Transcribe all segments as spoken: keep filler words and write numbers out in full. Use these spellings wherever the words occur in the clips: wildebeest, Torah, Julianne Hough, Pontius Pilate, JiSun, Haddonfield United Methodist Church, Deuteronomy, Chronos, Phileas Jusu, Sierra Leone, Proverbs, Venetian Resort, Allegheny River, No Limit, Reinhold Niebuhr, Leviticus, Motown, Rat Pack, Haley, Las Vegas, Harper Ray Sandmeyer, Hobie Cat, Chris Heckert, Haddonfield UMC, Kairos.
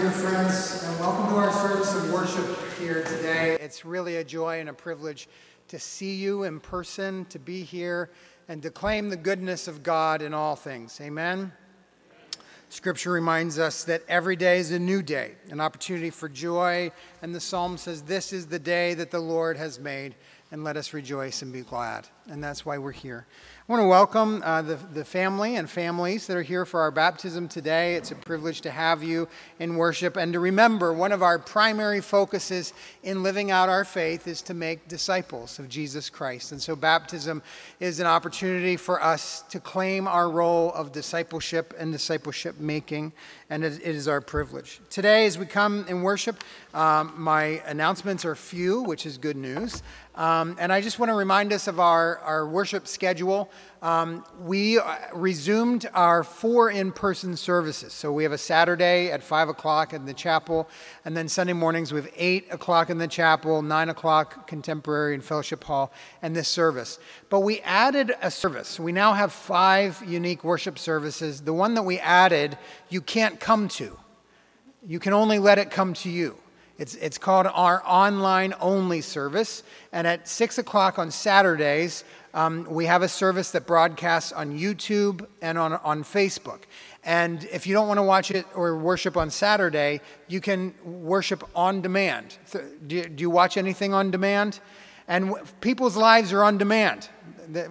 dear friends, and welcome to our service of worship here today. It's really a joy and a privilege to see you in person, to be here, and to claim the goodness of God in all things. Amen? Scripture reminds us that every day is a new day, an opportunity for joy, and the psalm says, "This is the day that the Lord has made, and let us rejoice and be glad." And that's why we're here. I want to welcome uh, the, the family and families that are here for our baptism today. It's a privilege to have you in worship and to remember one of our primary focuses in living out our faith is to make disciples of Jesus Christ. And so baptism is an opportunity for us to claim our role of discipleship and discipleship making, and it, it is our privilege. Today, as we come in worship, um, my announcements are few, which is good news. Um, and I just want to remind us of our, our worship schedule. Um, we resumed our four in-person services. So we have a Saturday at five o'clock in the chapel, and then Sunday mornings we have eight o'clock in the chapel, nine o'clock Contemporary and Fellowship Hall, and this service. But we added a service. We now have five unique worship services. The one that we added, you can't come to. You can only let it come to you. It's, it's called our online-only service, and at six o'clock on Saturdays, um, we have a service that broadcasts on YouTube and on, on Facebook. And if you don't want to watch it or worship on Saturday, you can worship on demand. Do, do you watch anything on demand? And people's lives are on demand.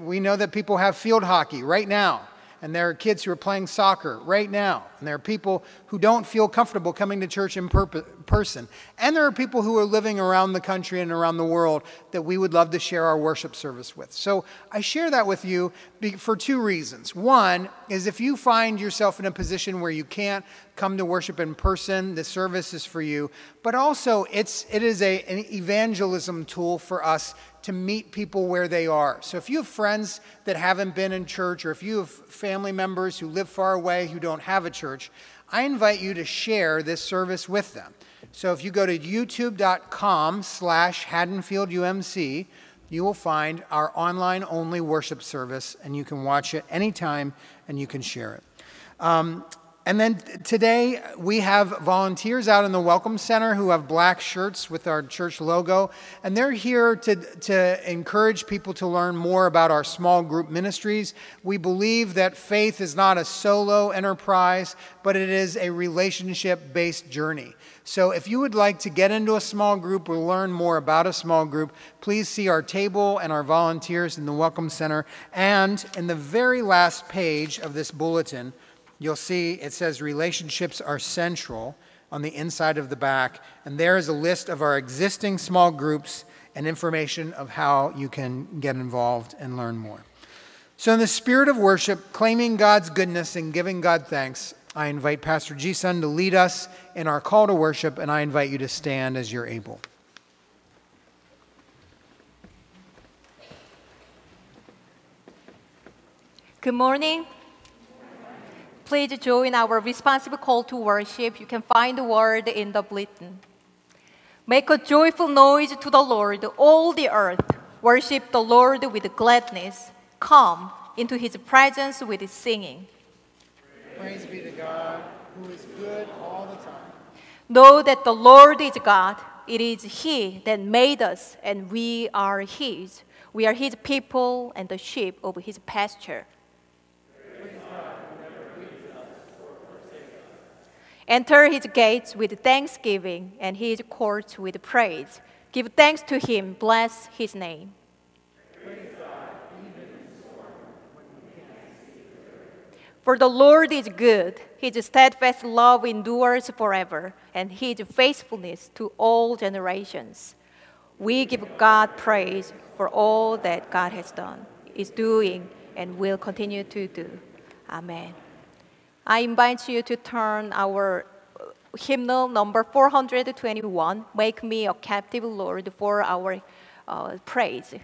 We know that people have field hockey right now. And there are kids who are playing soccer right now. And there are people who don't feel comfortable coming to church in per person. And there are people who are living around the country and around the world that we would love to share our worship service with. So I share that with you for two reasons. One is if you find yourself in a position where you can't come to worship in person, the service is for you. But also it's, it is a, an evangelism tool for us to meet people where they are. So if you have friends that haven't been in church, or if you have family members who live far away who don't have a church, I invite you to share this service with them. So if you go to youtube.com slash Haddonfield UMC, you will find our online-only worship service, and you can watch it anytime, and you can share it. Um, And then today we have volunteers out in the Welcome Center who have black shirts with our church logo. And they're here to, to encourage people to learn more about our small group ministries. We believe that faith is not a solo enterprise, but it is a relationship-based journey. So if you would like to get into a small group or learn more about a small group, please see our table and our volunteers in the Welcome Center. And in the very last page of this bulletin, you'll see it says relationships are central on the inside of the back. And there is a list of our existing small groups and information of how you can get involved and learn more. So in the spirit of worship, claiming God's goodness and giving God thanks, I invite Pastor JiSun to lead us in our call to worship, and I invite you to stand as you're able. Good morning. Please join our responsive call to worship. You can find the word in the bulletin. Make a joyful noise to the Lord, all the earth. Worship the Lord with gladness. Come into his presence with singing. Praise be to God, who is good all the time. Know that the Lord is God. It is he that made us, and we are his. We are his people and the sheep of his pasture. Enter his gates with thanksgiving and his courts with praise. Give thanks to him. Bless his name. Praise God, even in storm, when we can't see the earth. For the Lord is good. His steadfast love endures forever, and his faithfulness to all generations. We give God praise for all that God has done, is doing, and will continue to do. Amen. I invite you to turn our hymnal number four hundred twenty-one, Make Me a Captive Lord, for our uh, praise. Oh,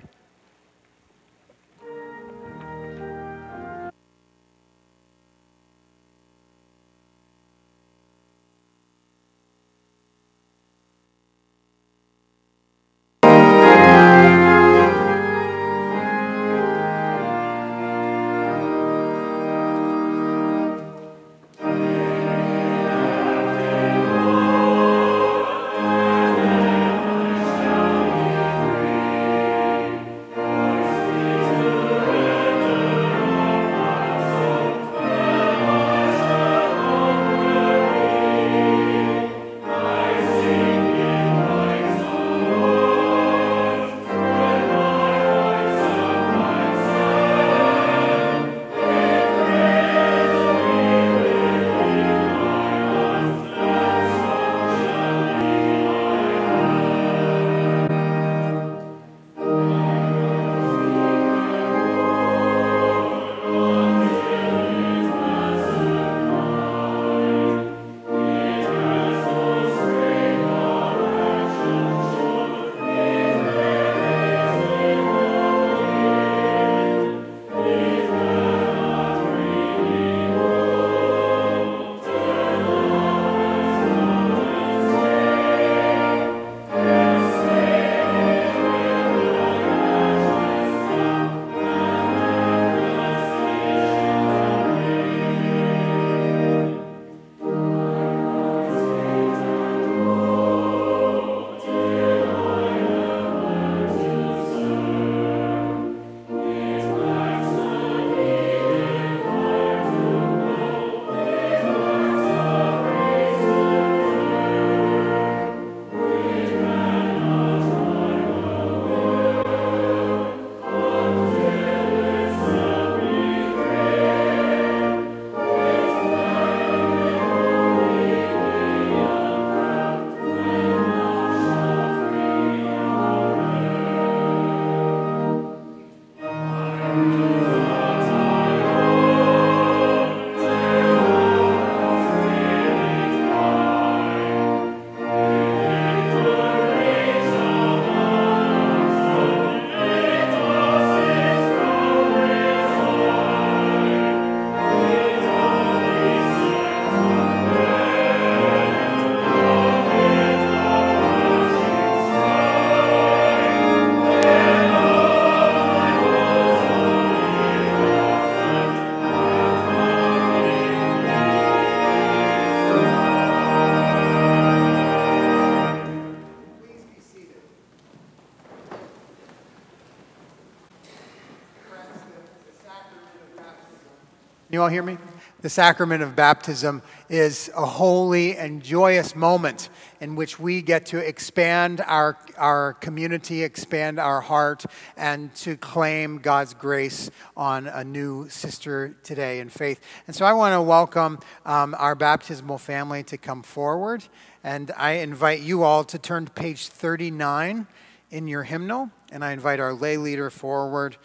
You all hear me? The sacrament of baptism is a holy and joyous moment in which we get to expand our, our community, expand our heart, and to claim God's grace on a new sister today in faith. And so I want to welcome um, our baptismal family to come forward, and I invite you all to turn to page thirty-nine in your hymnal, and I invite our lay leader forward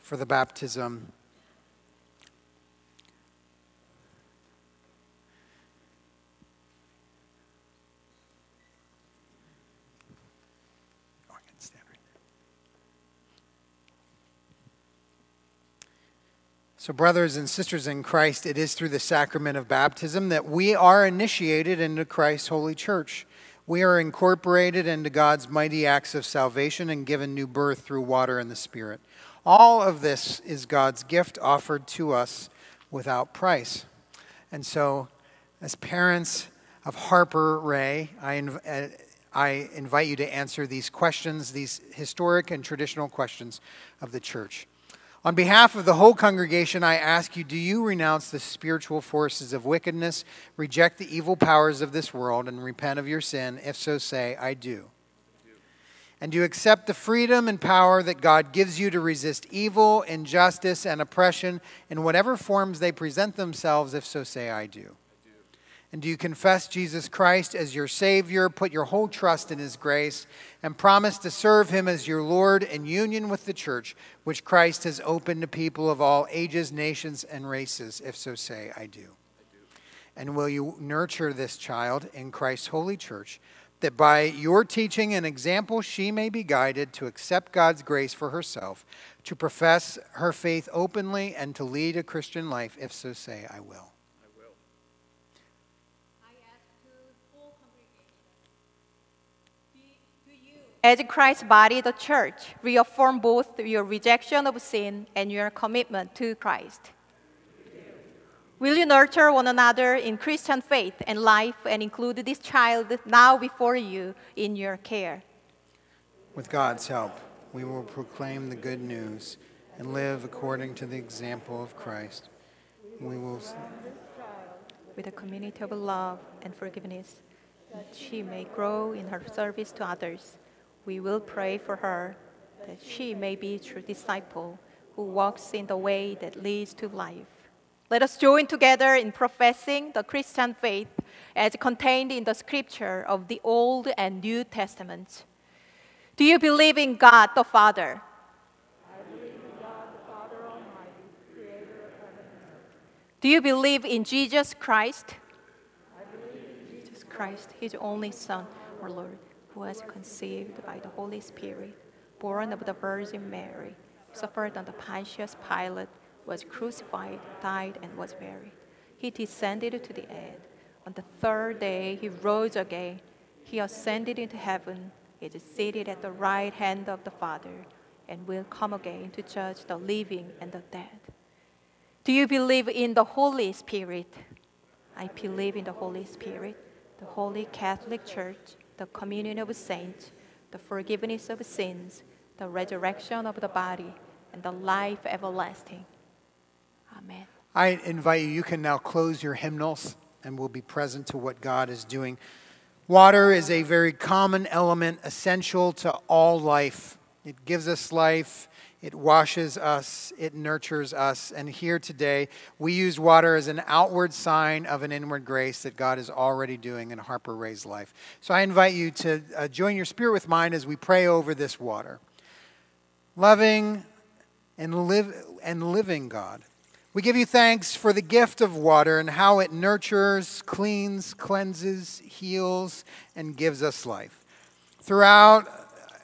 for the baptism. So brothers and sisters in Christ, it is through the sacrament of baptism that we are initiated into Christ's holy church. We are incorporated into God's mighty acts of salvation and given new birth through water and the Spirit. All of this is God's gift offered to us without price. And so, as parents of Harper Ray, I inv I invite you to answer these questions, these historic and traditional questions of the church. On behalf of the whole congregation, I ask you, do you renounce the spiritual forces of wickedness, reject the evil powers of this world, and repent of your sin? If so, say, I do. I do. And do you accept the freedom and power that God gives you to resist evil, injustice, and oppression in whatever forms they present themselves? If so, say, I do. I do. And do you confess Jesus Christ as your Savior, put your whole trust in His grace, and promise to serve Him as your Lord in union with the church, which Christ has opened to people of all ages, nations, and races? If so, say, I do. I do. And will you nurture this child in Christ's holy church, that by your teaching and example she may be guided to accept God's grace for herself, to profess her faith openly, and to lead a Christian life? If so, say, I will. As Christ's body, the church, reaffirm both your rejection of sin and your commitment to Christ. Will you nurture one another in Christian faith and life and include this child now before you in your care? With God's help, we will proclaim the good news and live according to the example of Christ. We will with a community of love and forgiveness, that she may grow in her service to others. We will pray for her, that she may be a true disciple who walks in the way that leads to life. Let us join together in professing the Christian faith as contained in the Scripture of the Old and New Testaments. Do you believe in God the Father? I believe in God the Father Almighty, creator of heaven and earth. Do you believe in Jesus Christ? I believe in Jesus Christ, His only Son, our Lord, who was conceived by the Holy Spirit, born of the Virgin Mary, suffered under Pontius Pilate, was crucified, died, and was buried. He descended to the dead. On the third day, He rose again. He ascended into heaven, is seated at the right hand of the Father, and will come again to judge the living and the dead. Do you believe in the Holy Spirit? I believe in the Holy Spirit, the Holy Catholic Church, the communion of saints, the forgiveness of sins, the resurrection of the body, and the life everlasting. Amen. I invite you, you can now close your hymnals and we'll be present to what God is doing. Water is a very common element, essential to all life. It gives us life. It washes us, it nurtures us, and here today we use water as an outward sign of an inward grace that God is already doing in Harper Ray's life. So I invite you to uh, join your spirit with mine as we pray over this water. Loving and, live, and living God, we give you thanks for the gift of water and how it nurtures, cleans, cleanses, heals, and gives us life. Throughout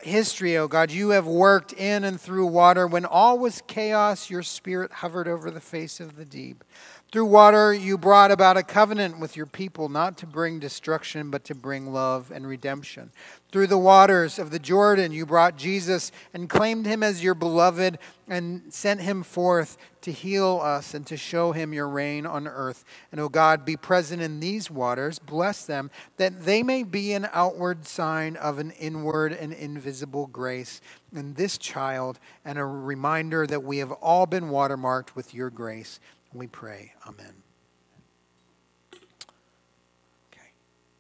history, oh God, you have worked in and through water. When all was chaos, your Spirit hovered over the face of the deep. Through water, you brought about a covenant with your people, not to bring destruction, but to bring love and redemption. Through the waters of the Jordan, you brought Jesus and claimed Him as your beloved and sent Him forth to heal us and to show Him your reign on earth. And, O God, be present in these waters. Bless them, that they may be an outward sign of an inward and invisible grace in this child, and a reminder that we have all been watermarked with your grace. We pray, amen. Okay,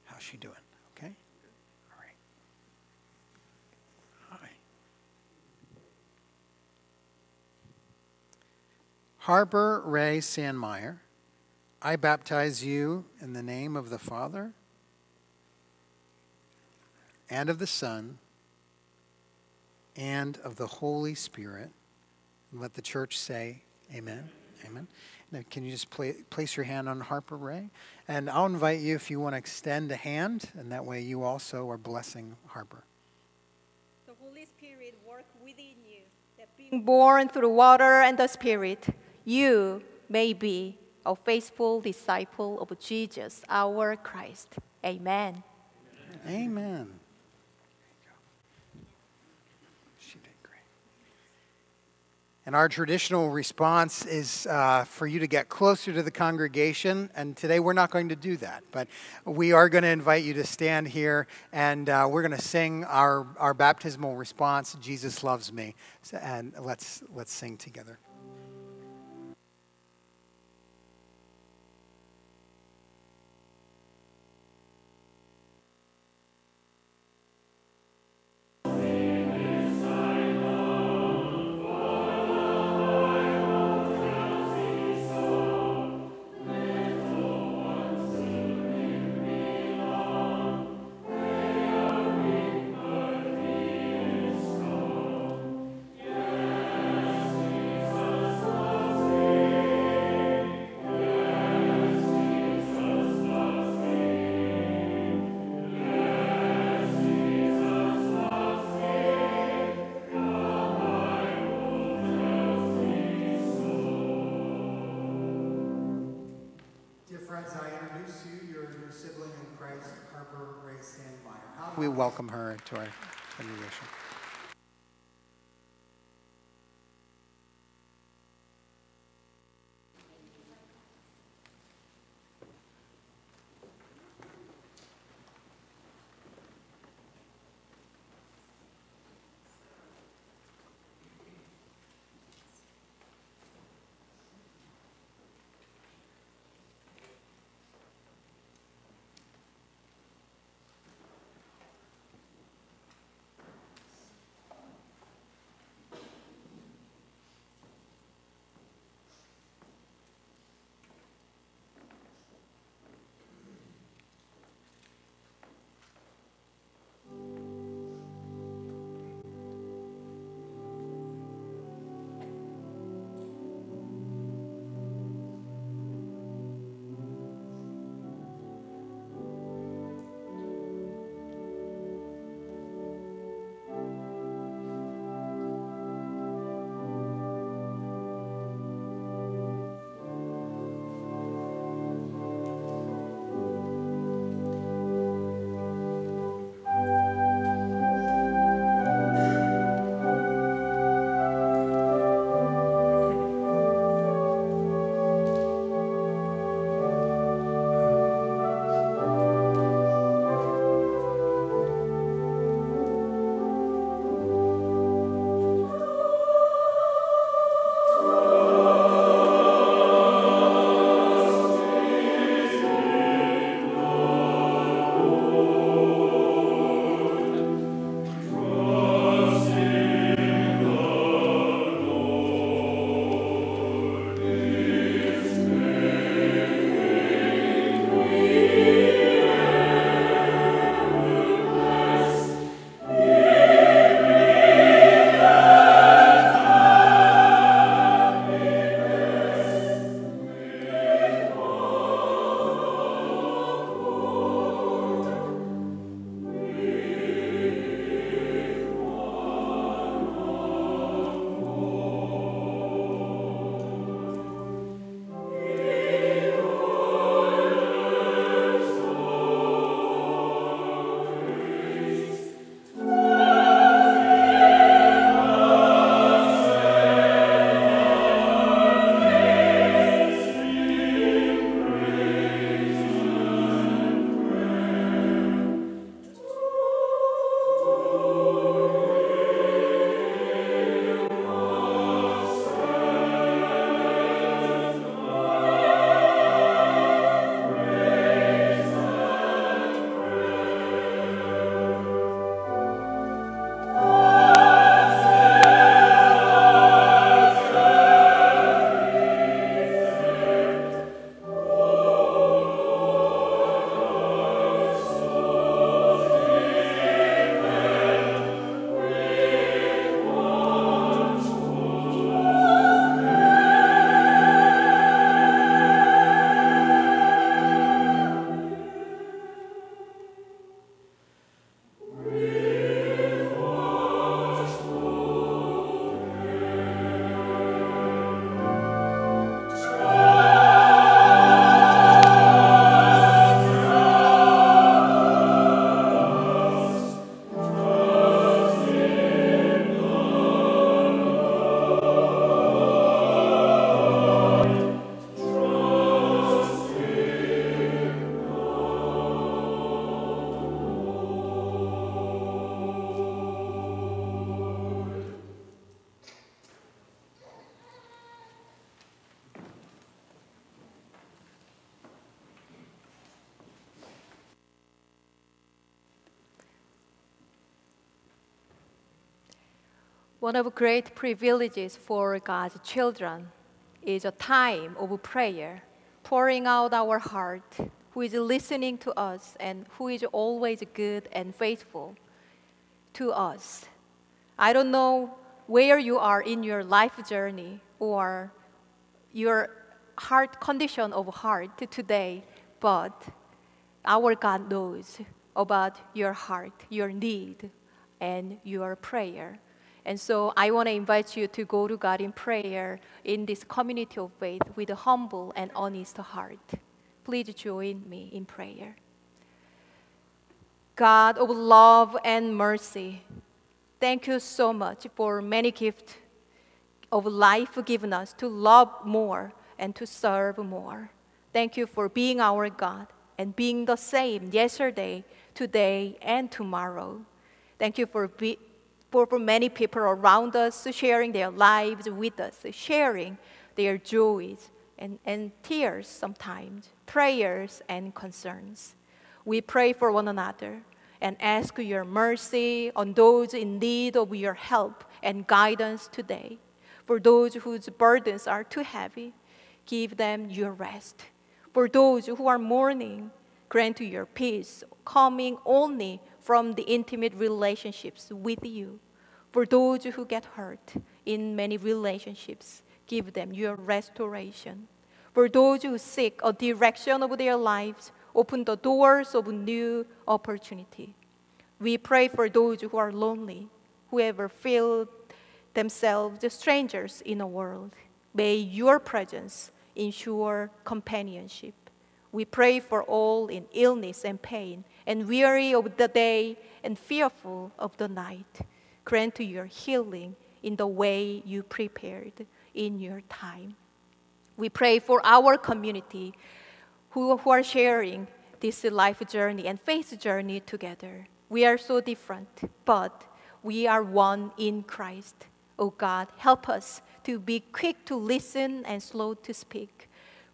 how's she doing? Okay? All right. Hi. Harper Ray Sandmeyer, I baptize you in the name of the Father and of the Son and of the Holy Spirit. And let the church say, amen. Amen. Now, can you just play, place your hand on Harper Ray? And I'll invite you if you want to extend a hand, and that way you also are blessing Harper. The Holy Spirit work within you, that being born through the water and the Spirit, you may be a faithful disciple of Jesus, our Christ. Amen. Amen. Amen. And our traditional response is uh, for you to get closer to the congregation. And today we're not going to do that. But we are going to invite you to stand here. And uh, we're going to sing our, our baptismal response, Jesus Loves Me. So, and let's, let's sing together. We welcome her to our congregation. One of the great privileges for God's children is a time of prayer, pouring out our heart, who is listening to us and who is always good and faithful to us. I don't know where you are in your life journey or your heart condition of heart today, but our God knows about your heart, your need, and your prayer. And so I want to invite you to go to God in prayer in this community of faith with a humble and honest heart. Please join me in prayer. God of love and mercy, thank you so much for many gifts of life given us to love more and to serve more. Thank you for being our God and being the same yesterday, today, and tomorrow. Thank you for being For many people around us, sharing their lives with us, sharing their joys and, and tears sometimes, prayers and concerns. We pray for one another and ask your mercy on those in need of your help and guidance today. For those whose burdens are too heavy, give them your rest. For those who are mourning, grant your peace, coming only from the intimate relationships with you. For those who get hurt in many relationships, give them your restoration. For those who seek a direction of their lives, open the doors of new opportunity. We pray for those who are lonely, whoever feel themselves strangers in the world. May your presence ensure companionship. We pray for all in illness and pain, and weary of the day and fearful of the night. Grant your healing in the way you prepared in your time. We pray for our community who, who are sharing this life journey and faith journey together. We are so different, but we are one in Christ. Oh God, help us to be quick to listen and slow to speak,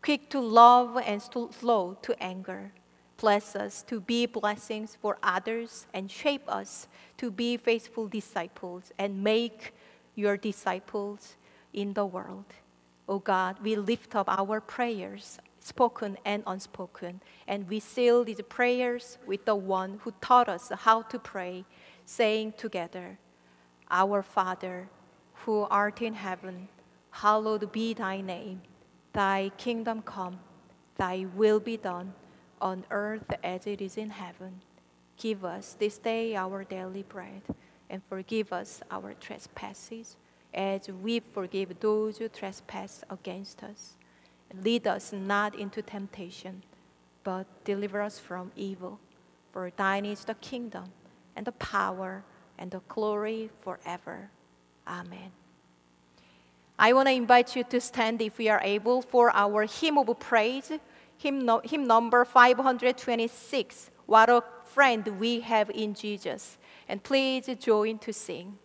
quick to love and slow to anger. Bless us to be blessings for others and shape us to be faithful disciples and make your disciples in the world. Oh God, we lift up our prayers, spoken and unspoken, and we seal these prayers with the one who taught us how to pray, saying together, Our Father, who art in heaven, hallowed be thy name. Thy kingdom come, thy will be done, on earth as it is in heaven. Give us this day our daily bread, and forgive us our trespasses, as we forgive those who trespass against us. And lead us not into temptation, but deliver us from evil. For thine is the kingdom, and the power, and the glory forever. Amen. I want to invite you to stand, if we are able, for our hymn of praise, hymn, no, hymn number five hundred twenty-six, What a Friend We Have in Jesus. And please join to sing.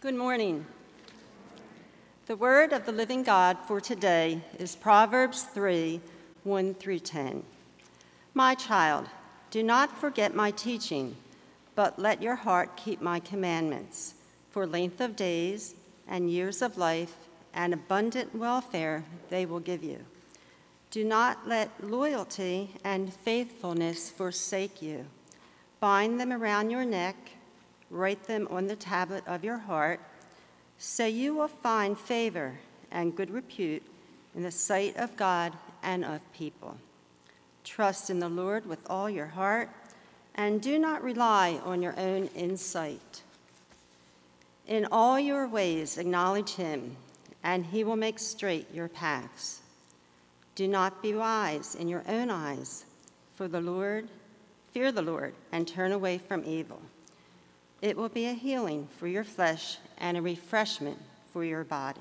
Good morning. The word of the living God for today is Proverbs three, one through ten. My child, do not forget my teaching, but let your heart keep my commandments, for length of days and years of life and abundant welfare they will give you. Do not let loyalty and faithfulness forsake you. Bind them around your neck, write them on the tablet of your heart, so you will find favor and good repute in the sight of God and of people. Trust in the Lord with all your heart, and do not rely on your own insight. In all your ways acknowledge him, and he will make straight your paths. Do not be wise in your own eyes, for the Lord, fear the Lord, and turn away from evil. It will be a healing for your flesh and a refreshment for your body.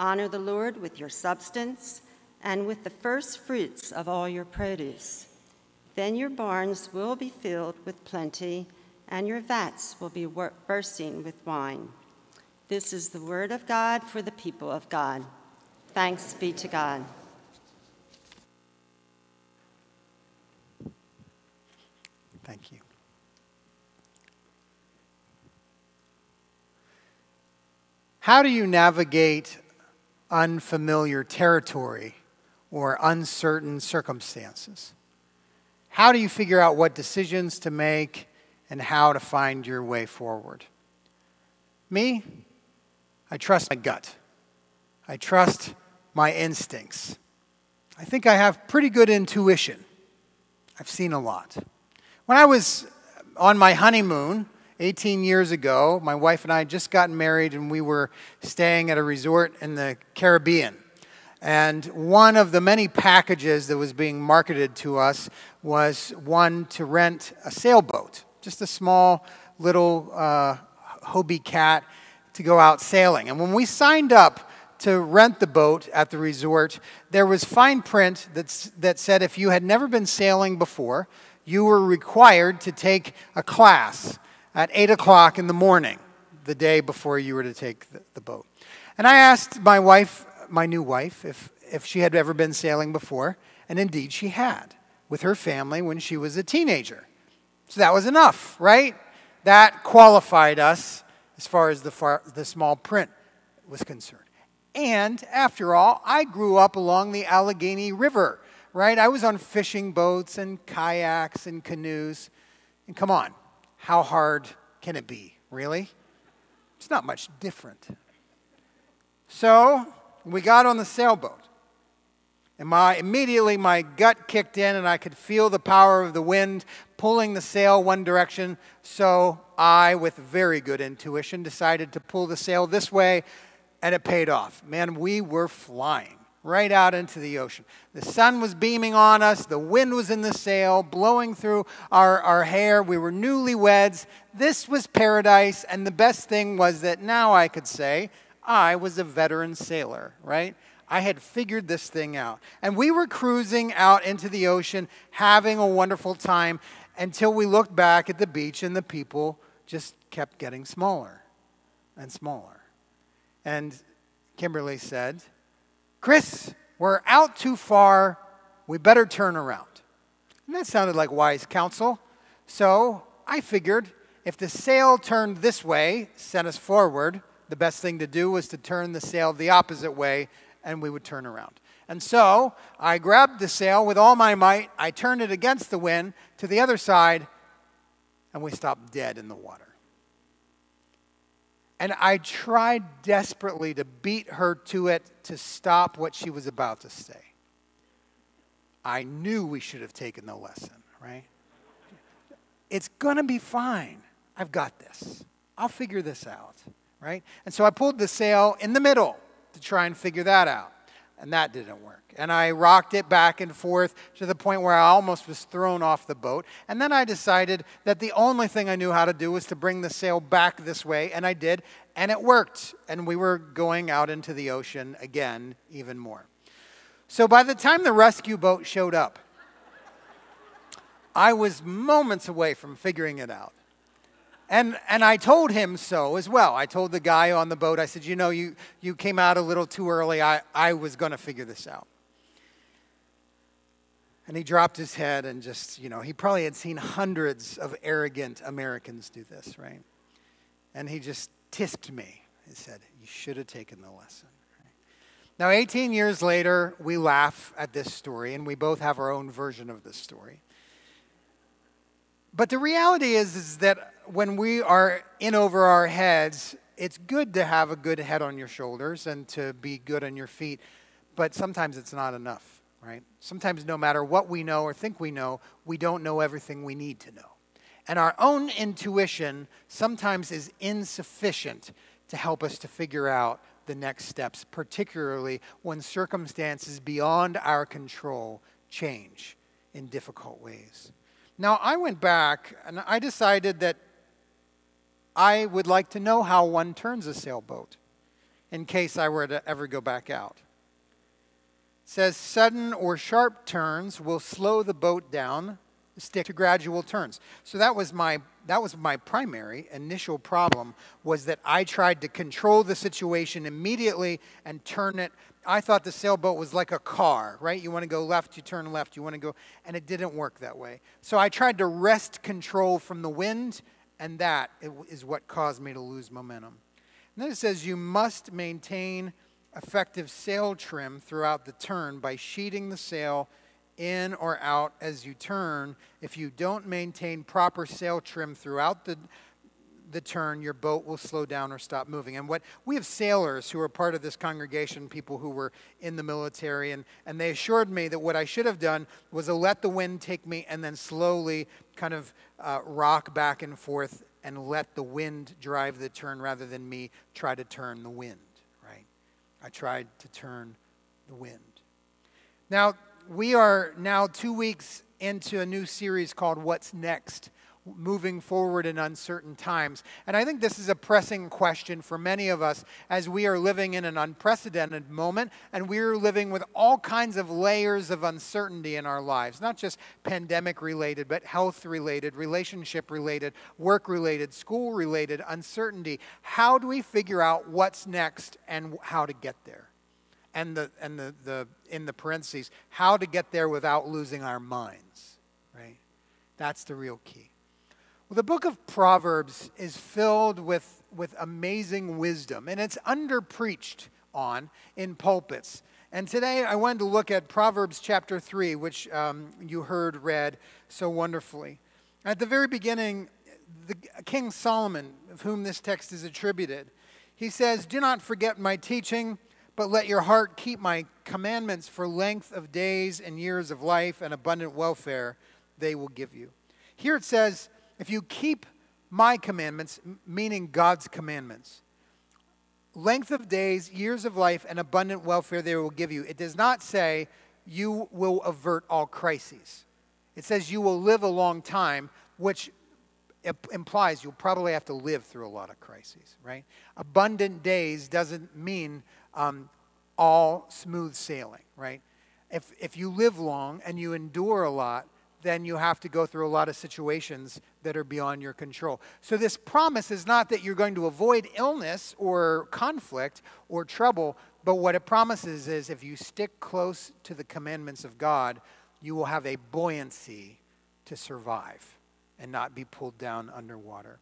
Honor the Lord with your substance and with the first fruits of all your produce. Then your barns will be filled with plenty, and your vats will be bursting with wine. This is the word of God for the people of God. Thanks be to God. Thank you. How do you navigate unfamiliar territory or uncertain circumstances? How do you figure out what decisions to make and how to find your way forward? Me, I trust my gut. I trust my instincts. I think I have pretty good intuition. I've seen a lot. When I was on my honeymoon, eighteen years ago, my wife and I had just gotten married, and we were staying at a resort in the Caribbean. And one of the many packages that was being marketed to us was one to rent a sailboat, just a small little uh, Hobie Cat to go out sailing. And when we signed up to rent the boat at the resort, there was fine print that's, that said if you had never been sailing before, you were required to take a class at eight o'clock in the morning, the day before you were to take the, the boat. And I asked my wife, my new wife, if, if she had ever been sailing before, and indeed she had, with her family when she was a teenager. So that was enough, right? That qualified us as far as the, far, the small print was concerned. And after all, I grew up along the Allegheny River, right? I was on fishing boats and kayaks and canoes, and come on. How hard can it be, really? It's not much different. So we got on the sailboat, and my, immediately my gut kicked in, and I could feel the power of the wind pulling the sail one direction, so I, with very good intuition, decided to pull the sail this way, and it paid off. Man, we were flying right out into the ocean. The sun was beaming on us. The wind was in the sail, blowing through our, our hair. We were newlyweds. This was paradise, and the best thing was that now I could say I was a veteran sailor, right? I had figured this thing out. And we were cruising out into the ocean, having a wonderful time, until we looked back at the beach, and the people just kept getting smaller and smaller. And Kimberly said, "Chris, we're out too far. We better turn around." And that sounded like wise counsel. So I figured if the sail turned this way, sent us forward, the best thing to do was to turn the sail the opposite way, and we would turn around. And so I grabbed the sail with all my might. I turned it against the wind to the other side, and we stopped dead in the water. And I tried desperately to beat her to it to stop what she was about to say. I knew we should have taken the lesson, right? It's going to be fine. I've got this. I'll figure this out, right? And so I pulled the sail in the middle to try and figure that out. And that didn't work. And I rocked it back and forth to the point where I almost was thrown off the boat. And then I decided that the only thing I knew how to do was to bring the sail back this way. And I did. And it worked. And we were going out into the ocean again, even more. So by the time the rescue boat showed up, I was moments away from figuring it out. And, and I told him so as well. I told the guy on the boat, I said, you know, you, you came out a little too early. I, I was going to figure this out. And he dropped his head and just, you know, he probably had seen hundreds of arrogant Americans do this, right? And he just tipped me. He said, you should have taken the lesson. Right? Now, eighteen years later, we laugh at this story, and we both have our own version of this story. But the reality is, is that when we are in over our heads, it's good to have a good head on your shoulders and to be good on your feet, but sometimes it's not enough. Right? Sometimes no matter what we know or think we know, we don't know everything we need to know. And our own intuition sometimes is insufficient to help us to figure out the next steps, particularly when circumstances beyond our control change in difficult ways. Now, I went back and I decided that I would like to know how one turns a sailboat in case I were to ever go back out. It says, sudden or sharp turns will slow the boat down, stick to gradual turns. So that was my, that was my primary initial problem, was that I tried to control the situation immediately and turn it. I thought the sailboat was like a car, right? You want to go left, you turn left, you want to go, and it didn't work that way. So I tried to wrest control from the wind, and that is what caused me to lose momentum. And then it says, you must maintain effective sail trim throughout the turn by sheeting the sail in or out as you turn. If you don't maintain proper sail trim throughout the, the turn, your boat will slow down or stop moving. And what we have sailors who are part of this congregation, people who were in the military, and, and they assured me that what I should have done was to let the wind take me and then slowly kind of uh, rock back and forth and let the wind drive the turn rather than me try to turn the wind. I tried to turn the wind. Now, we are now two weeks into a new series called What's Next? Moving Forward in Uncertain Times. And I think this is a pressing question for many of us as we are living in an unprecedented moment, and we are living with all kinds of layers of uncertainty in our lives, not just pandemic-related, but health-related, relationship-related, work-related, school-related uncertainty. How do we figure out what's next and how to get there? And, the, and the, the, in the parentheses, how to get there without losing our minds, right? That's the real key. Well, the book of Proverbs is filled with, with amazing wisdom, and it's under-preached on in pulpits. And today I wanted to look at Proverbs chapter three, which um, you heard read so wonderfully. At the very beginning, the, King Solomon, of whom this text is attributed, he says, "Do not forget my teaching, but let your heart keep my commandments, for length of days and years of life and abundant welfare they will give you." Here it says, if you keep my commandments, meaning God's commandments, length of days, years of life, and abundant welfare they will give you. It does not say you will avert all crises. It says you will live a long time, which implies you'll probably have to live through a lot of crises, right? Abundant days doesn't mean um, all smooth sailing, right? If, if you live long and you endure a lot, then you have to go through a lot of situations that are beyond your control. So this promise is not that you're going to avoid illness or conflict or trouble, but what it promises is if you stick close to the commandments of God, you will have a buoyancy to survive and not be pulled down underwater.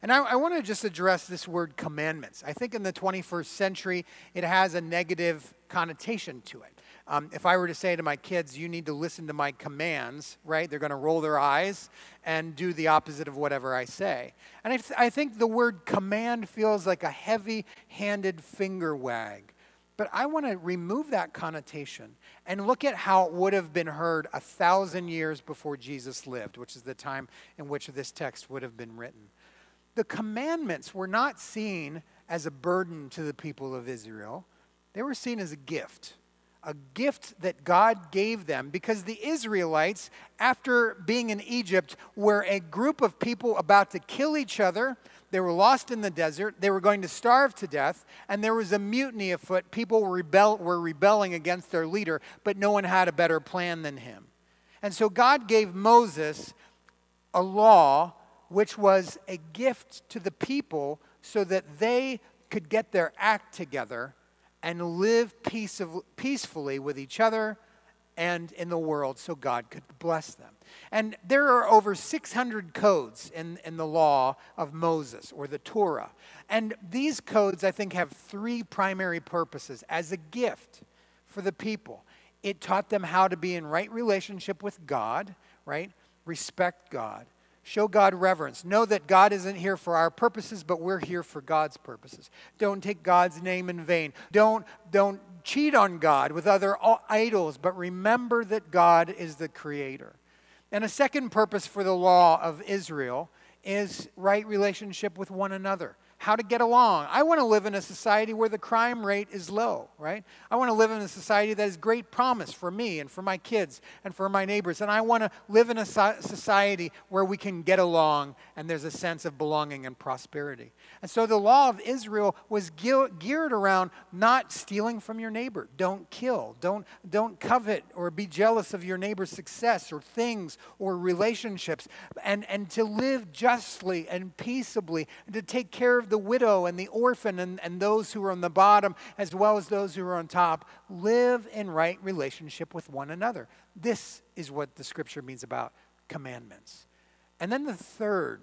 And I, I want to just address this word commandments. I think in the twenty-first century, it has a negative connotation to it. Um, if I were to say to my kids, you need to listen to my commands, right? They're going to roll their eyes and do the opposite of whatever I say. And I, th I think the word command feels like a heavy-handed finger wag. But I want to remove that connotation and look at how it would have been heard a thousand years before Jesus lived, which is the time in which this text would have been written. The commandments were not seen as a burden to the people of Israel. They were seen as a gift. A gift that God gave them, because the Israelites, after being in Egypt, were a group of people about to kill each other. They were lost in the desert. They were going to starve to death. And there was a mutiny afoot. People rebel, were rebelling against their leader, but no one had a better plan than him. And so God gave Moses a law which was a gift to the people so that they could get their act together and live peace of, peacefully with each other and in the world so God could bless them. And there are over six hundred codes in, in the law of Moses, or the Torah. And these codes, I think, have three primary purposes. As a gift for the people, it taught them how to be in right relationship with God, right? Respect God. Show God reverence. Know that God isn't here for our purposes, but we're here for God's purposes. Don't take God's name in vain. Don't, don't cheat on God with other idols, but remember that God is the creator. And a second purpose for the law of Israel is right relationship with one another. How to get along. I want to live in a society where the crime rate is low, right? I want to live in a society that is great promise for me and for my kids and for my neighbors. And I want to live in a society where we can get along and there's a sense of belonging and prosperity. And so the law of Israel was geared around not stealing from your neighbor. Don't kill. Don't, don't covet or be jealous of your neighbor's success or things or relationships. And, and to live justly and peaceably and to take care of the widow and the orphan and, and those who are on the bottom as well as those who are on top. Live in right relationship with one another. This is what the scripture means about commandments. And then the third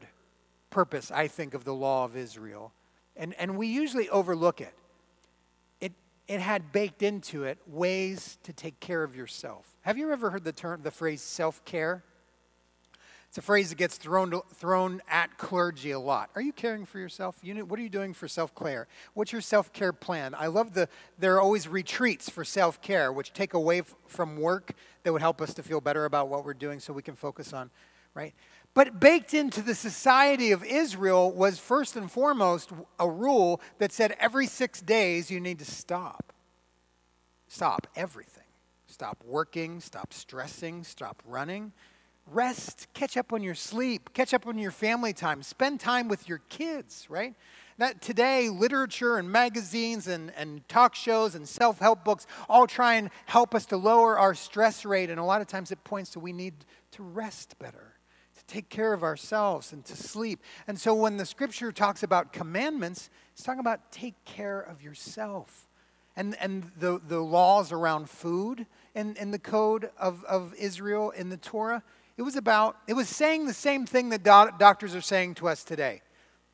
purpose, I think, of the law of Israel, and, and we usually overlook it. it, it had baked into it ways to take care of yourself. Have you ever heard the term, the phrase self-care? It's a phrase that gets thrown, thrown at clergy a lot. Are you caring for yourself? You know, what are you doing for self-care? What's your self-care plan? I love the, there are always retreats for self-care, which take away f from work that would help us to feel better about what we're doing so we can focus on, right? But baked into the society of Israel was first and foremost a rule that said every six days you need to stop. Stop everything. Stop working, stop stressing, stop running. Rest, catch up on your sleep, catch up on your family time, spend time with your kids, right? That today, literature and magazines and, and talk shows and self-help books all try and help us to lower our stress rate, and a lot of times it points to we need to rest better, to take care of ourselves and to sleep. And so when the scripture talks about commandments, it's talking about take care of yourself. And, and the, the laws around food in, in the code of, of Israel in the Torah, It was about, it was saying the same thing that doc doctors are saying to us today.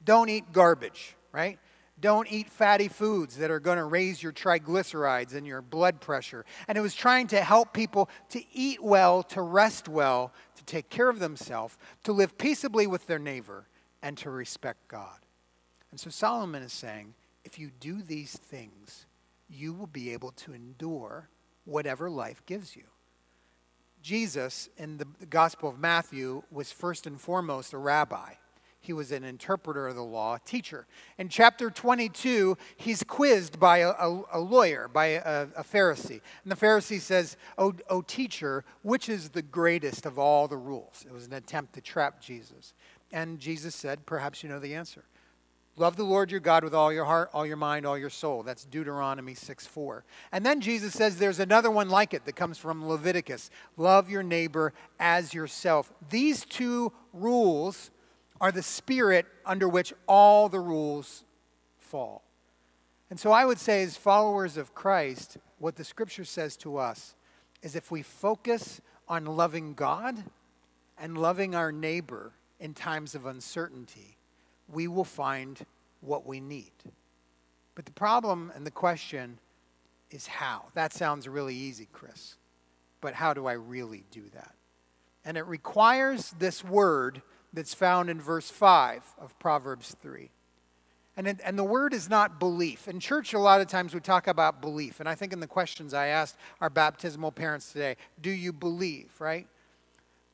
Don't eat garbage, right? Don't eat fatty foods that are going to raise your triglycerides and your blood pressure. And it was trying to help people to eat well, to rest well, to take care of themselves, to live peaceably with their neighbor, and to respect God. And so Solomon is saying, if you do these things, you will be able to endure whatever life gives you. Jesus, in the Gospel of Matthew, was first and foremost a rabbi. He was an interpreter of the law, a teacher. In chapter twenty-two, he's quizzed by a, a, a lawyer, by a, a Pharisee. And the Pharisee says, "O, O teacher, which is the greatest of all the rules?" It was an attempt to trap Jesus. And Jesus said, perhaps you know the answer. Love the Lord your God with all your heart, all your mind, all your soul. That's Deuteronomy six four. And then Jesus says there's another one like it that comes from Leviticus. Love your neighbor as yourself. These two rules are the spirit under which all the rules fall. And so I would say as followers of Christ, what the scripture says to us is if we focus on loving God and loving our neighbor in times of uncertainty, we will find what we need. But the problem and the question is how. That sounds really easy, Chris, but how do I really do that? And it requires this word that's found in verse five of Proverbs three. And, it, and the word is not belief. In church, a lot of times we talk about belief, and I think in the questions I asked our baptismal parents today, do you believe, right?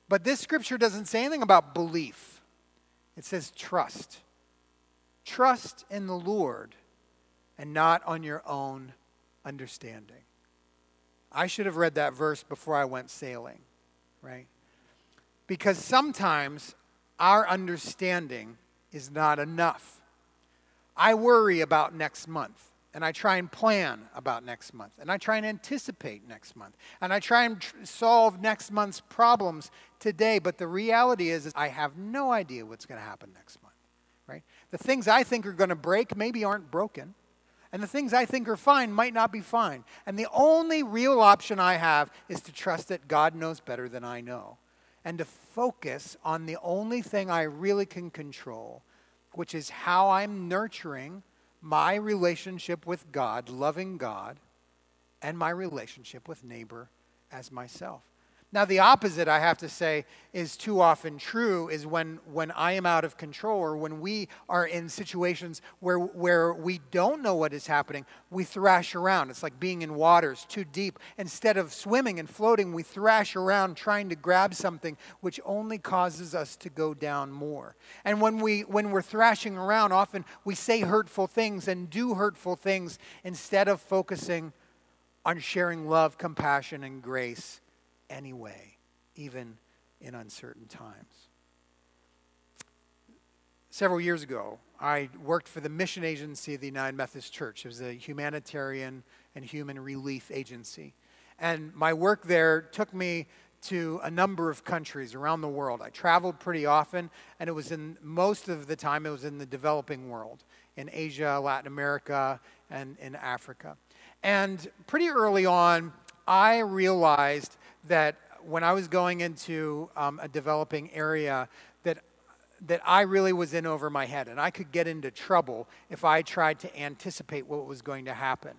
But this scripture doesn't say anything about belief. It says trust. Trust in the Lord and not on your own understanding. I should have read that verse before I went sailing, right? Because sometimes our understanding is not enough. I worry about next month, and I try and plan about next month, and I try and anticipate next month, and I try and tr- solve next month's problems today, but the reality is, is I have no idea what's going to happen next month, right? The things I think are going to break maybe aren't broken, and the things I think are fine might not be fine, and the only real option I have is to trust that God knows better than I know, and to focus on the only thing I really can control, which is how I'm nurturing my relationship with God, loving God, and my relationship with neighbor as myself. Now, the opposite, I have to say, is too often true, is when, when I am out of control, or when we are in situations where, where we don't know what is happening, we thrash around. It's like being in waters too deep. Instead of swimming and floating, we thrash around trying to grab something, which only causes us to go down more. And when, we, when we're thrashing around, often we say hurtful things and do hurtful things instead of focusing on sharing love, compassion, and grace anyway, even in uncertain times. Several years ago, I worked for the mission agency of the United Methodist Church. It was a humanitarian and human relief agency. And my work there took me to a number of countries around the world. I traveled pretty often, and it was in, most of the time, it was in the developing world, in Asia, Latin America, and in Africa. And pretty early on, I realized that when I was going into um, a developing area, that that I really was in over my head, and I could get into trouble if I tried to anticipate what was going to happen.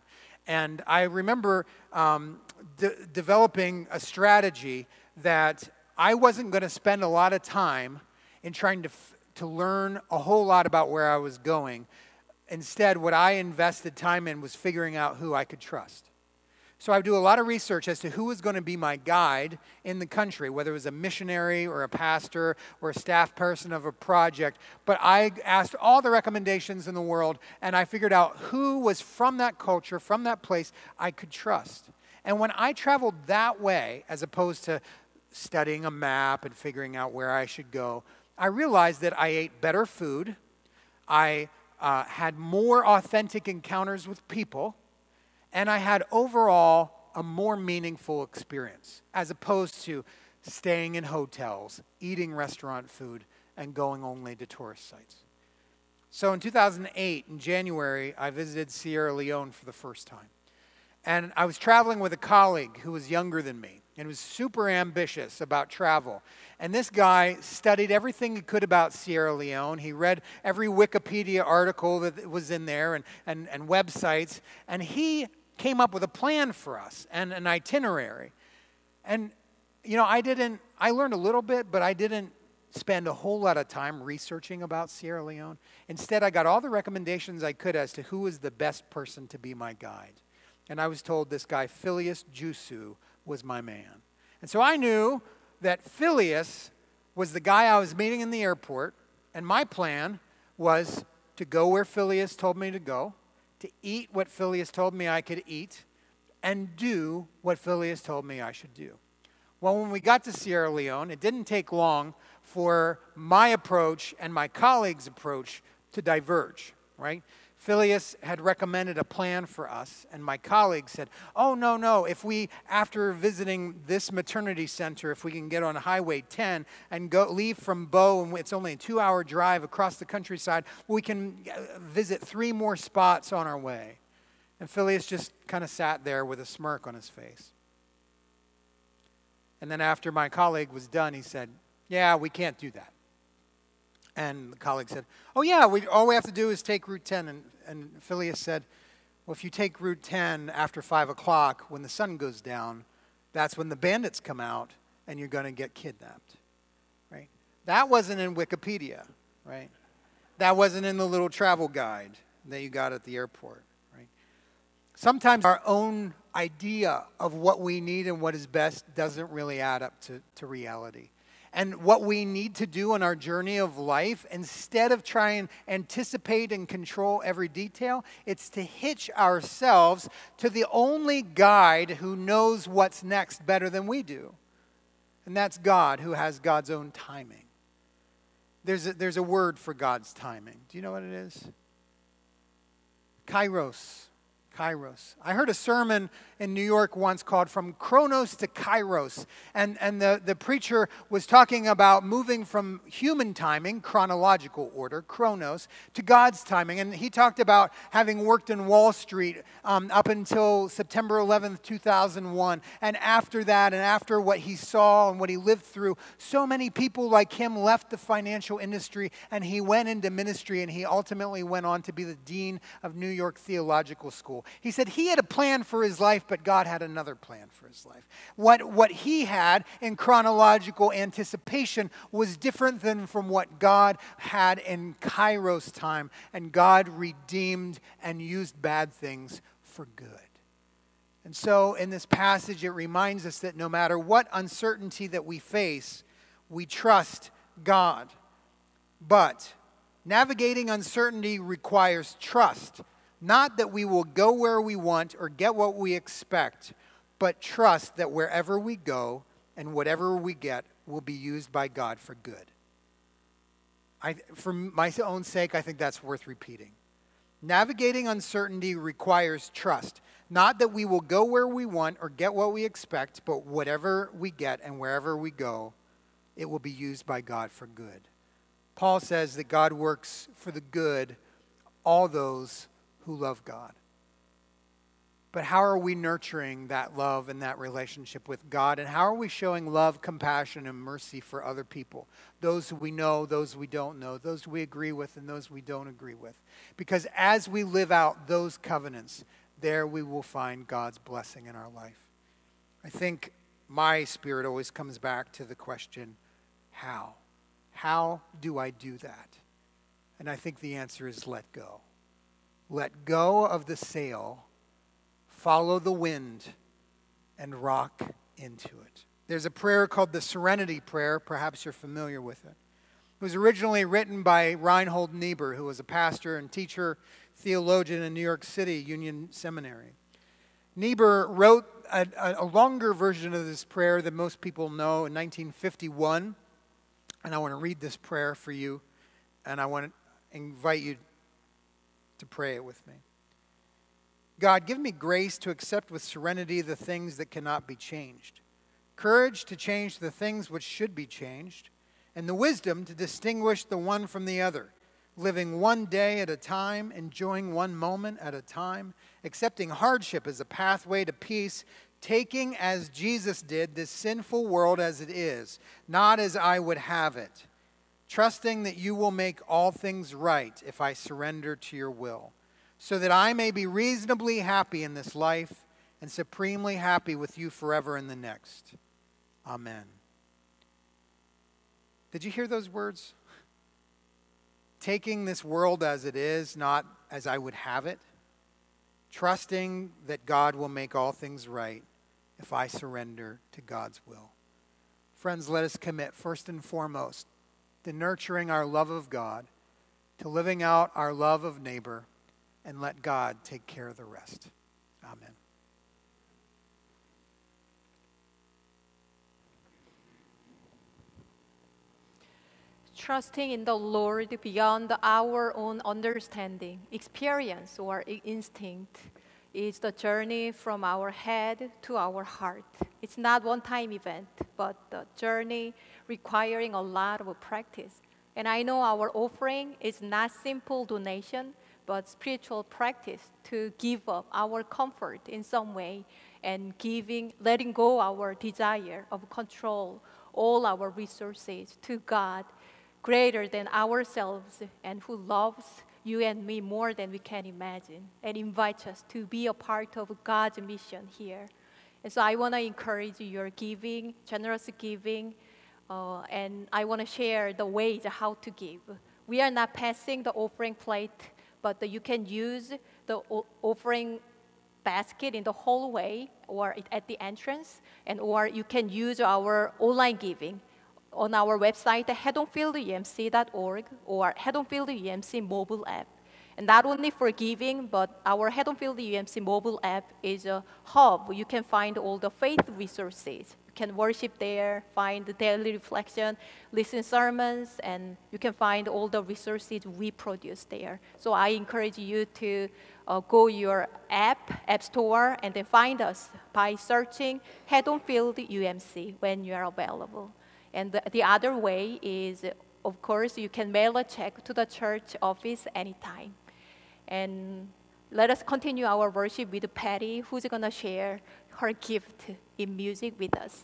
And I remember um, de developing a strategy that I wasn't going to spend a lot of time in trying to f to learn a whole lot about where I was going. Instead, what I invested time in was figuring out who I could trust. So I do a lot of research as to who was going to be my guide in the country, whether it was a missionary or a pastor or a staff person of a project. But I asked all the recommendations in the world, and I figured out who was from that culture, from that place, I could trust. And when I traveled that way, as opposed to studying a map and figuring out where I should go, I realized that I ate better food, I uh, had more authentic encounters with people, and I had overall a more meaningful experience, as opposed to staying in hotels, eating restaurant food, and going only to tourist sites. So in two thousand eight, in January, I visited Sierra Leone for the first time. And I was traveling with a colleague who was younger than me and was super ambitious about travel. And this guy studied everything he could about Sierra Leone. He read every Wikipedia article that was in there, and, and, and websites. And he came up with a plan for us and an itinerary. And, you know, I didn't, I learned a little bit, but I didn't spend a whole lot of time researching about Sierra Leone. Instead, I got all the recommendations I could as to who was the best person to be my guide. And I was told this guy, Phileas Jusu, was my man. And so I knew that Phileas was the guy I was meeting in the airport, and my plan was to go where Phileas told me to go, to eat what Phileas told me I could eat, and do what Phileas told me I should do. Well, when we got to Sierra Leone, it didn't take long for my approach and my colleague's approach to diverge, right? Phileas had recommended a plan for us, and my colleague said, oh, no, no, if we, after visiting this maternity center, if we can get on Highway ten and go leave from Bow, and it's only a two-hour drive across the countryside, we can visit three more spots on our way. And Phileas just kind of sat there with a smirk on his face. And then after my colleague was done, he said, yeah, we can't do that. And the colleague said, oh, yeah, we, all we have to do is take Route ten. And, and Phileas said, well, if you take Route ten after five o'clock, when the sun goes down, that's when the bandits come out, and you're going to get kidnapped. Right? That wasn't in Wikipedia. Right? That wasn't in the little travel guide that you got at the airport. Right? Sometimes our own idea of what we need and what is best doesn't really add up to, to reality. And what we need to do in our journey of life, instead of trying to anticipate and control every detail, it's to hitch ourselves to the only guide who knows what's next better than we do. And that's God, who has God's own timing. There's a, there's a word for God's timing. Do you know what it is? Kairos Kairos. I heard a sermon in New York once called From Chronos to Kairos. And, and the, the preacher was talking about moving from human timing, chronological order, Chronos, to God's timing. And he talked about having worked in Wall Street um, up until September eleventh, two thousand one. And after that, and after what he saw and what he lived through, so many people like him left the financial industry and he went into ministry, and he ultimately went on to be the dean of New York Theological School. He said he had a plan for his life, but God had another plan for his life. What, what he had in chronological anticipation was different than from what God had in Kairos time, and God redeemed and used bad things for good. And so in this passage, it reminds us that no matter what uncertainty that we face, we trust God. But navigating uncertainty requires trust. Not that we will go where we want or get what we expect, but trust that wherever we go and whatever we get will be used by God for good. I, for my own sake, I think that's worth repeating. Navigating uncertainty requires trust. Not that we will go where we want or get what we expect, but whatever we get and wherever we go, it will be used by God for good. Paul says that God works for the good all those who love God. But how are we nurturing that love and that relationship with God? And how are we showing love, compassion, and mercy for other people? Those who we know, those we don't know, those we agree with, and those we don't agree with. Because as we live out those covenants, there we will find God's blessing in our life. I think my spirit always comes back to the question, how? How do I do that? And I think the answer is let go. Let go of the sail, follow the wind, and rock into it. There's a prayer called the Serenity Prayer. Perhaps you're familiar with it. It was originally written by Reinhold Niebuhr, who was a pastor and teacher, theologian in New York City, Union Seminary. Niebuhr wrote a, a longer version of this prayer than most people know in nineteen fifty-one. And I want to read this prayer for you, and I want to invite you to pray it with me. God, give me grace to accept with serenity the things that cannot be changed, courage to change the things which should be changed, and the wisdom to distinguish the one from the other, living one day at a time, enjoying one moment at a time, accepting hardship as a pathway to peace, taking as Jesus did this sinful world as it is, not as I would have it. Trusting that you will make all things right if I surrender to your will, so that I may be reasonably happy in this life and supremely happy with you forever in the next. Amen. Did you hear those words? Taking this world as it is, not as I would have it. Trusting that God will make all things right if I surrender to God's will. Friends, let us commit first and foremost to nurturing our love of God, to living out our love of neighbor, and let God take care of the rest. Amen. Trusting in the Lord beyond our own understanding, experience, or instinct is the journey from our head to our heart. It's not a one-time event, but the journey requiring a lot of practice. And I know our offering is not simple donation, but spiritual practice to give up our comfort in some way and giving, letting go our desire of control, all our resources to God, greater than ourselves and who loves you and me more than we can imagine, and invites us to be a part of God's mission here. And so I want to encourage your giving, generous giving, uh, and I want to share the ways how to give. We are not passing the offering plate, but you can use the offering basket in the hallway or at the entrance, and or you can use our online giving on our website, haddonfield u m c dot org, or Haddonfield U M C mobile app. And not only for giving, but our Haddonfield U M C mobile app is a hub. You can find all the faith resources. You can worship there, find the daily reflection, listen sermons, and you can find all the resources we produce there. So I encourage you to uh, go your app, app store, and then find us by searching Haddonfield U M C when you are available. And the, the other way is, of course, you can mail a check to the church office anytime. And let us continue our worship with Patty, who's going to share her gift in music with us.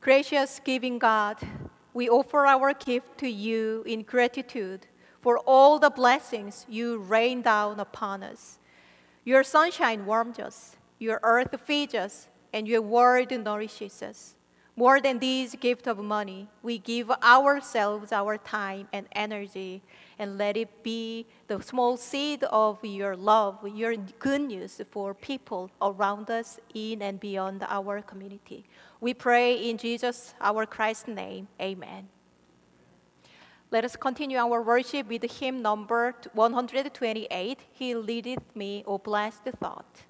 Gracious giving God, we offer our gift to you in gratitude for all the blessings you rain down upon us. Your sunshine warms us, your earth feeds us, and your word nourishes us. More than these gifts of money, we give ourselves our time and energy, and let it be the small seed of your love, your good news for people around us in and beyond our community. We pray in Jesus, our Christ's name, amen. Let us continue our worship with hymn number one twenty-eight, He Leadeth Me, O Blessed Thought.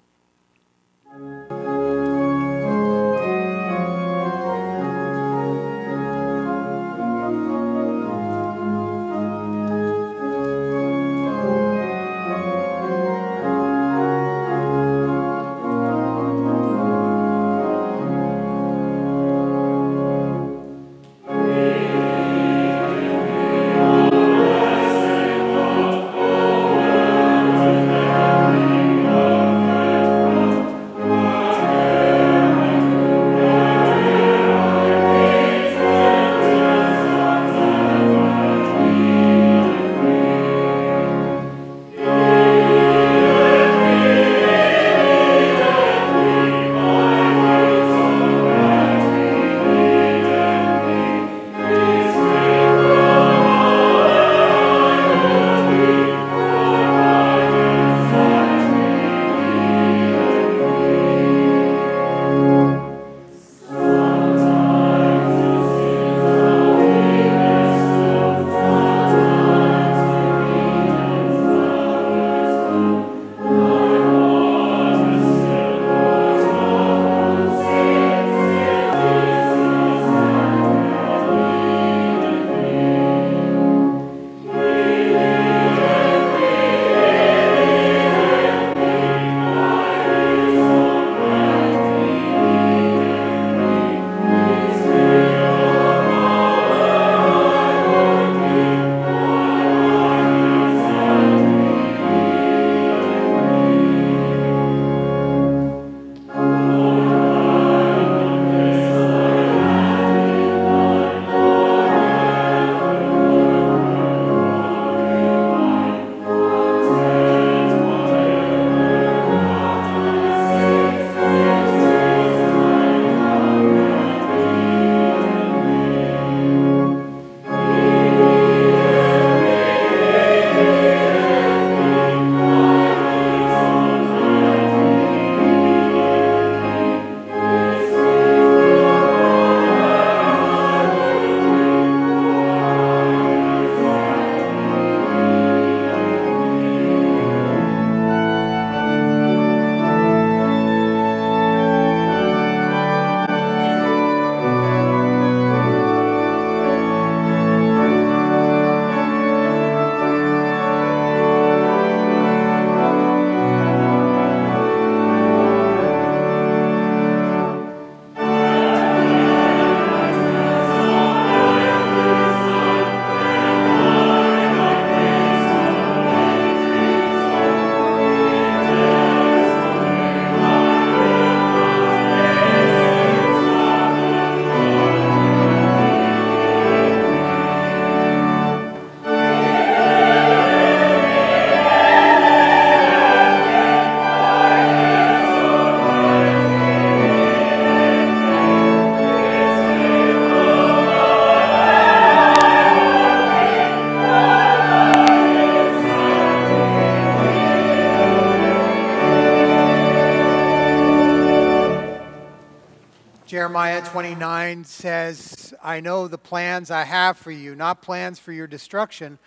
Jeremiah twenty-nine says, I know the plans I have for you, not plans for your destruction,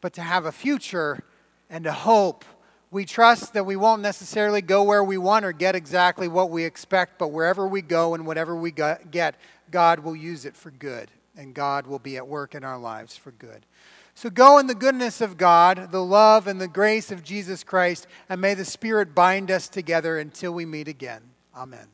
but to have a future and a hope. We trust that we won't necessarily go where we want or get exactly what we expect, but wherever we go and whatever we get, God will use it for good, and God will be at work in our lives for good. So go in the goodness of God, the love and the grace of Jesus Christ, and may the Spirit bind us together until we meet again. Amen.